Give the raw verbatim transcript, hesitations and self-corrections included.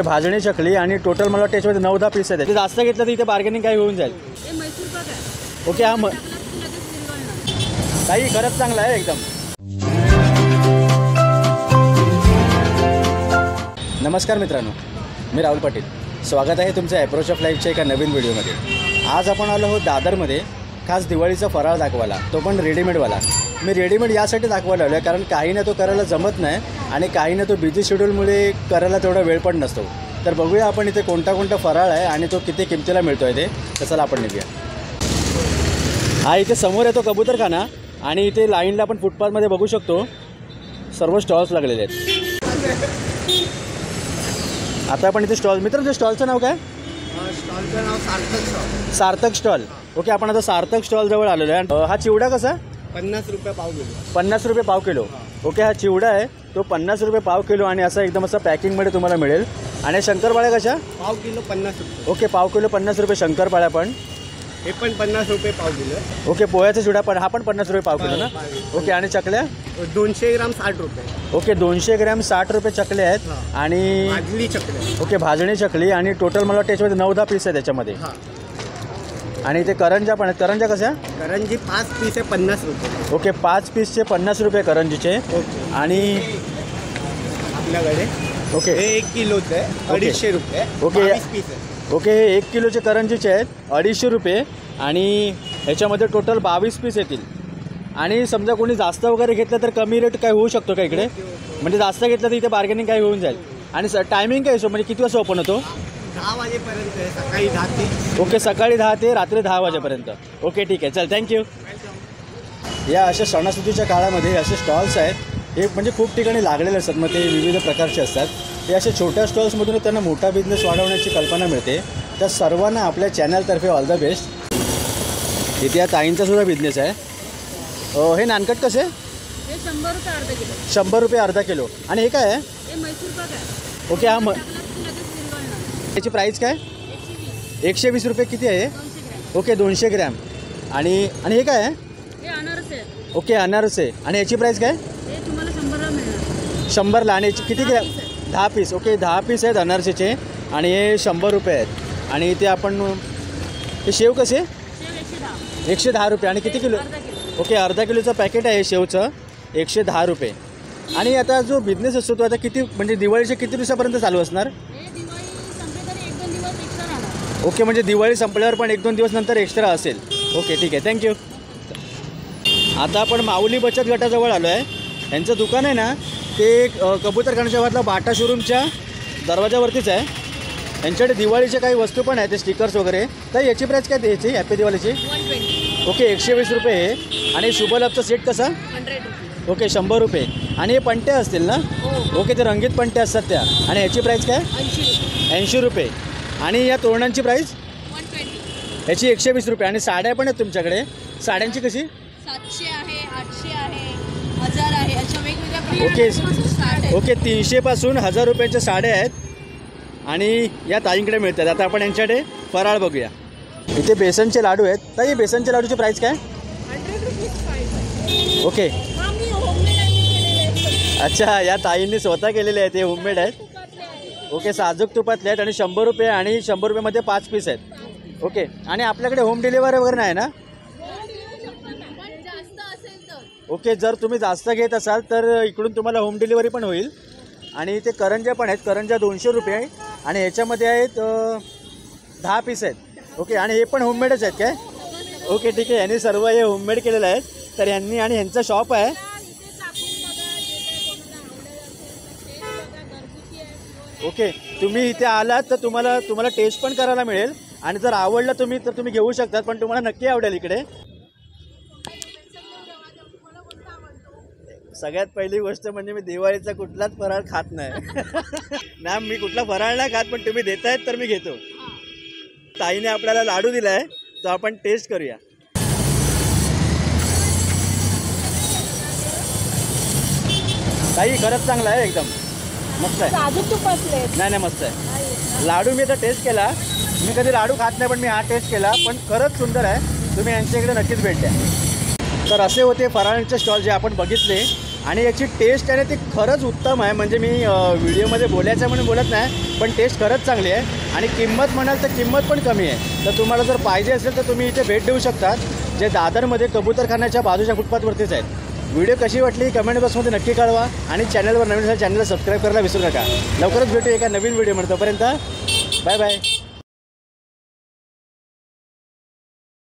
भाजणी चकली आणि टोटल मला टेस्टमध्ये नऊ दहा पीस आहेत. जास्त घेतलं तर इथे बार्गेनिंग काय होऊन जाईल. ओके हा काही खरंच चांगला आहे एकदम. नमस्कार मित्रांनो, मी राहुल पाटील. स्वागत आहे तुमचं अप्रोच ऑफ लाईफच्या एका नवीन व्हिडिओमध्ये. आज आपण आलो आहोत दादरमध्ये खास दिवाळीचा फराळ दाखवायला, तो पण रेडीमेडवाला. मी रेडीमेड यासाठी दाखवायला आलो आहे कारण काहींना तो करायला जमत नाही आणि काहींना तो बिझी शेड्यूलमुळे करायला तेवढा वेळ पण नसतो. तर बघूया आपण इथे कोणता कोणता फराळ आहे आणि तो किती किमतीला मिळतो आहे ते. तसाला आपण निघूया. हा इथे समोर आहे तो कबूतरखाना आणि इथे लाईनला आपण फुटपाथमध्ये बघू शकतो सर्व स्टॉल्स लागलेले आहेत. आता आपण इथे स्टॉल मित्रांनो, स्टॉलचं नाव काय? स्टॉलचं नाव सार्थक स्टॉल. सार्थक स्टॉल. ओके, आपण आता सार्थक स्टॉल जवळ आलेलो आहे. हा चिवडा कसा? पन्नास रुपये पाव किलो. पन्नास रुपये पाव किलो. ओके, हा चिवडा आहे तो पन्नास रुपये पाव किलो आणि असा एकदम असं पॅकिंगमध्ये तुम्हाला मिळेल. आणि शंकरपाळ्या कशा? पाव किलो पन्नास रुपये. ओके, पाव किलो पन्नास रुपये शंकरपाळ्या पण. हे पण पन्नास रुपये पाव किलो. ओके, पोह्याचा चिवडा पण हा पण पन्नास रुपये पाव किलो ना. ओके, आणि चकल्या? दोनशे ग्राम साठ रुपये. ओके, दोनशे ग्राम साठ रुपये चकले आहेत. आणि भाजणी चकली. ओके, भाजणी चकली आणि टोटल मला टेस्टमध्ये नऊ दहा पीस आहे त्याच्यामध्ये. आणि इथे करंजा पण आहेत. करंजा कशा? करंजी पाच पीस आहे पन्नास रुपये. ओके, पाच पीसचे पन्नास रुपये करंजीचे. आणि आपल्याकडे ओके हे एक किलोचं आहे अडीचशे रुपये. ओके पीस आहे. ओके, हे एक किलोचे करंजीचे आहेत अडीचशे रुपये आणि ह्याच्यामध्ये टोटल बावीस पीस येतील. आणि समजा कोणी जास्त वगैरे घेतलं तर कमी रेट काय होऊ शकतो का इकडे? म्हणजे जास्त घेतलं तर इथे बार्गेनिंग काय होऊन जाईल. आणि स टायमिंग काय असो म्हणजे किती वाजता ओपन होतो? दहा वाजेपर्यंत आहे सकाळी दहा ते. ओके, सकाळी दहा ते रात्री दहा वाजेपर्यंत. ओके ठीक आहे, चल थँक्यू. या अशा सणासुदीच्या काळामध्ये असे स्टॉल्स आहेत हे म्हणजे खूप ठिकाणी लागलेले असतात. मग ते विविध प्रकारचे असतात. ते अशा छोट्या स्टॉल्समधून त्यांना मोठा बिझनेस वाढवण्याची कल्पना मिळते. त्या सर्वांना आपल्या चॅनलतर्फे ऑल द बेस्ट. इथे या ताईंचासुद्धा बिझनेस आहे. हे नानकट कसे? शंभर रुपये अर्धा किलो. शंभर रुपये अर्धा किलो. आणि हे काय आहे? ओके, हा म याची प्राईस काय? एकशे वीस रुपये. किती आहे? ओके, दोनशे ग्रॅम. आणि आणि हे काय आहे? अनारस आहे. ओके, अनारस आहे. आणि याची प्राईस काय? शंभरला. आणि याची किती ग्रॅम? दहा पीस. ओके, दहा पीस आहेत अनारसेचे आणि हे शंभर रुपये आहेत. आणि ते आपण हे शेव कसे? एकशे दहा रुपये. आणि किती किलो? ओके, अर्धा किलोचं पॅकेट आहे शेवचं एकशे दहा रुपये. आणि आता जो बिझनेस असतो तो आता किती म्हणजे दिवाळीच्या किती दिवसापर्यंत चालू असणार? ओके, म्हणजे दिवाळी संपल्यावर पण एक दोन दिवस नंतर एक्स्ट्रा असेल. ओके ठीक आहे, थँक्यू. आता आपण मावली बचत गटाजवळ आलो आहे. यांचं दुकान आहे ना ते कबूतरखानाच्या वाटला बाटा शोरूमच्या दरवाजावरतीच आहे. यांच्याकडे दिवाळीच्या काही वस्तू पण आहेत, ते स्टिकर्स वगैरे. तर याची प्राईस काय द्यायची हॅपी दिवाळीची? ओके, एकशे वीस रुपये. आणि शुभलाभचा सेट कसा? ओके, शंभर रुपये. आणि हे पंट्या असतील ना? ओके, ते रंगीत पंट्या असतात त्या. आणि ह्याची प्राईस काय? ऐंशी रुपये. आणि या तोरणांची प्राईस? ह्याची एकशे वीस रुपये. आणि साड्या पण आहेत तुमच्याकडे. साड्यांची कशी? सातशे आहे, आठशे आहे, हजार आहे, अशा वेगवेगळ्या. ओके ओके, तीनशेपासून हजार रुपयांच्या साड्या आहेत आणि या ताईंकडे मिळतात. आता आपण यांच्याकडे फराळ बघूया. इथे बेसनचे लाडू आहेत. तर हे बेसनच्या लाडूची प्राईस काय? ओके, अच्छा, या ताईंनी स्वतः केलेले आहेत, हे होममेड आहेत. ओके, साजूक तुपातले आहेत आणि शंभर रुपये. आणि शंभर रुपयेमध्ये पाच पीस आहेत. ओके, आणि आपल्याकडे होम डिलिव्हरी वगैरे नाही ना? ओके, जर तुम्ही जास्त घेत असाल तर इकडून तुम्हाला होम डिलिव्हरी पण होईल. आणि इथे करंजा पण आहेत. करंजा दोनशे रुपये आहे आणि ह्याच्यामध्ये आहेत दहा पीस आहेत. ओके, आणि हे पण होममेडच आहेत काय? ओके ठीक आहे, यांनी सर्व हे होममेड केलेलं आहेत. तर यांनी आणि ह्यांचं शॉप आहे. ओके, तुम्ही इथे आलात तर तुम्हाला तुम्हाला टेस्ट पण करायला मिळेल आणि जर आवडलं तुम्ही तर तुम्ही घेऊ शकतात, पण तुम्हाला नक्की आवडेल इकडे. सगळ्यात पहिली गोष्ट म्हणजे मी दिवाळीचा कुठलाच फराळ खात नाही. ना मी कुठला फराळ नाही खात, पण तुम्ही देत आहेत तर मी घेतो. ताईने आपल्याला लाडू दिला आहे तो आपण टेस्ट करूया. ताई खरंच चांगला आहे एकदम, मस्त आहे. साजूक तुपातले? नाही नाही, मस्त आहे लाडू. मी आता टेस्ट केला, मी कधी लाडू खात नाही पण मी हा टेस्ट केला, पण खरंच सुंदर आहे. तुम्ही यांच्याकडे नक्कीच भेट द्या. तर असे होते फराळांचे स्टॉल जे आपण बघितले. आणि याची टेस्ट आहे ती खरंच उत्तम आहे, म्हणजे मी व्हिडिओमध्ये बोलायचं म्हणून बोलत नाही, पण टेस्ट खरंच चांगली आहे आणि किंमत म्हणाल तर किंमत पण कमी आहे. तर तुम्हाला जर पाहिजे असेल तर तुम्ही इथे भेट देऊ शकता, जे दादरमध्ये कबूतरखान्याच्या बाजूच्या फुटपाथवरतीच आहेत. व्हिडिओ कशी वाटली कमेंट बॉक्समध्ये नक्की कळवा आणि चॅनलवर नवीन असेल चॅनलला सबस्क्राईब करायला विसरू नका. लवकरच भेटू एका नवीन व्हिडिओमध्ये, तोपर्यंत बाय बाय.